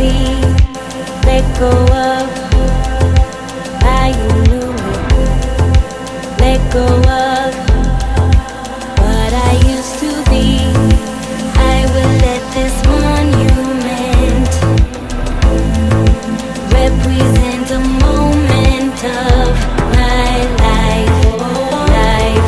see, let go of how you knew it, let go of what I used to be. I will let this monument represent a moment of my life. Life.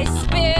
What is this?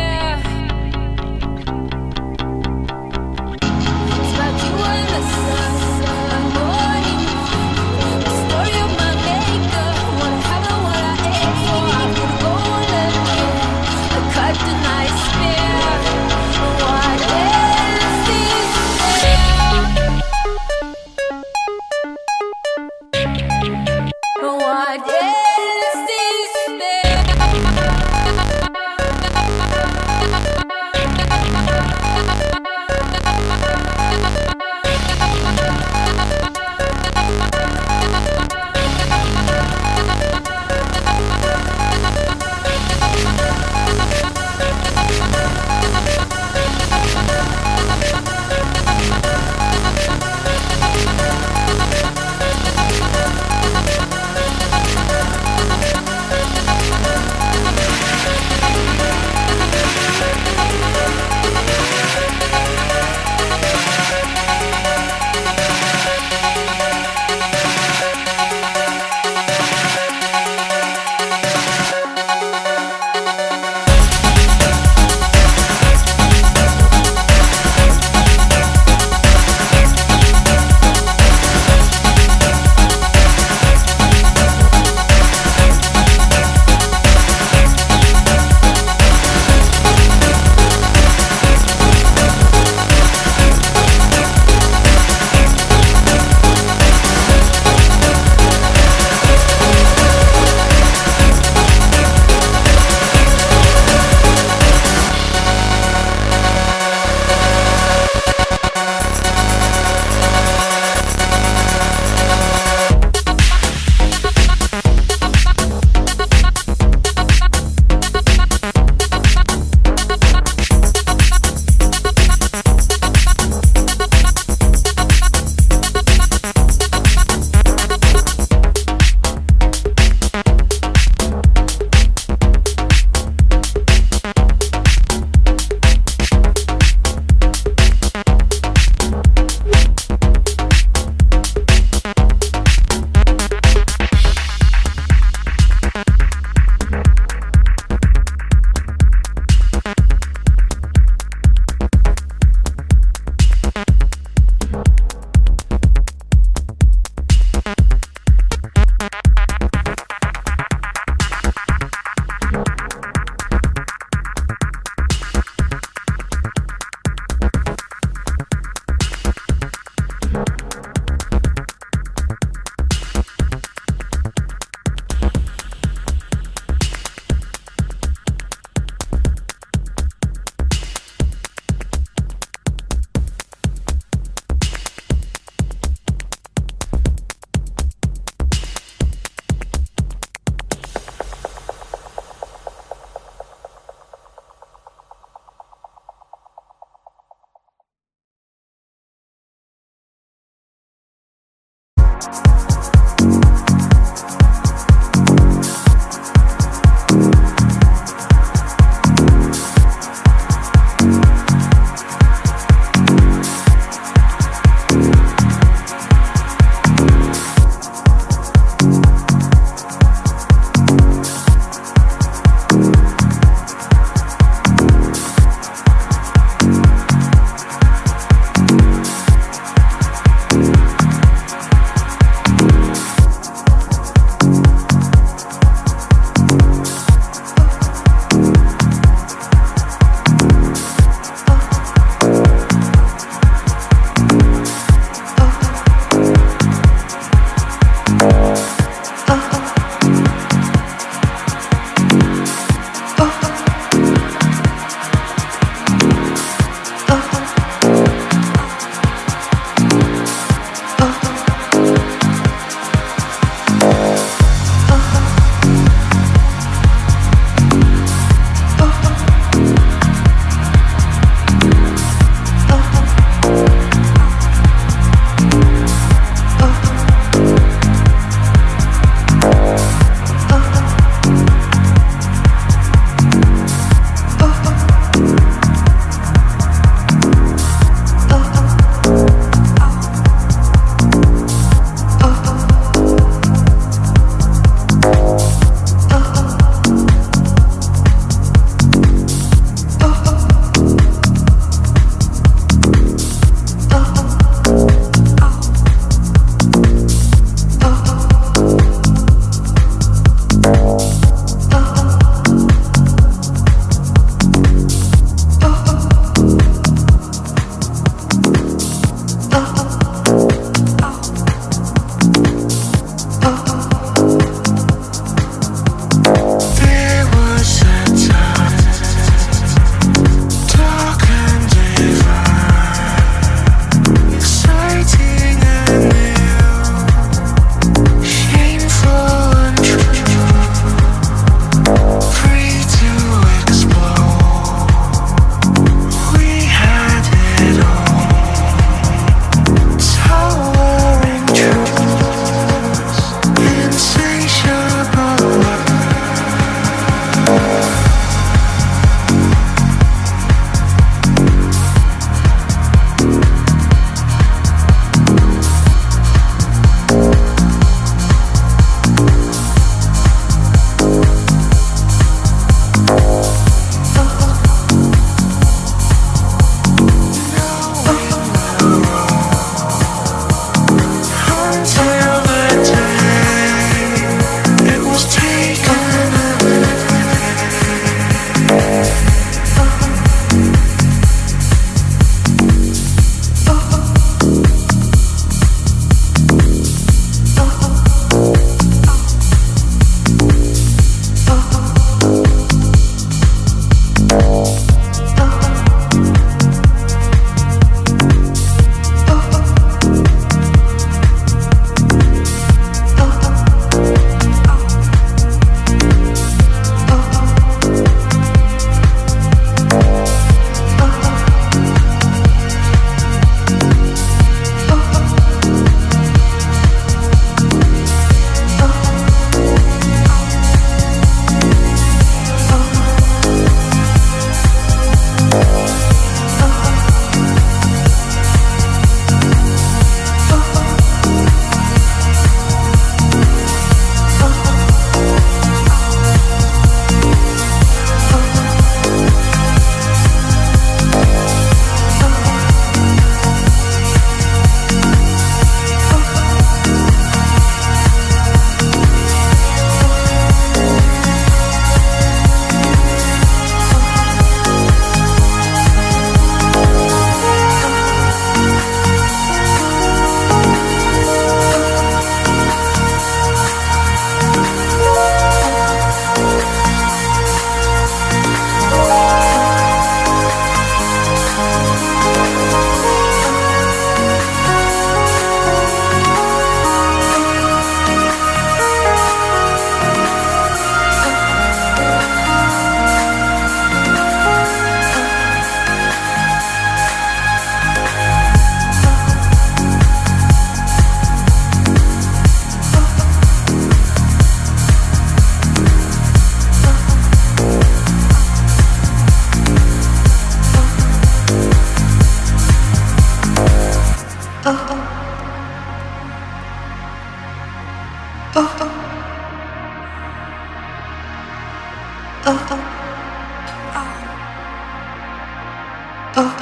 But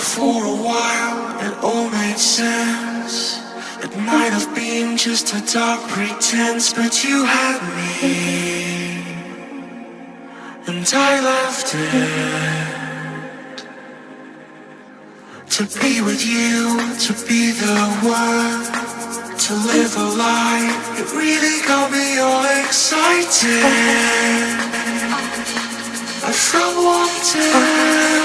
for a while it all made sense. It might have been just a dark pretense, but you had me and I left it. To be with you, to be the one, to live a life, it really got me all excited. I felt wanted.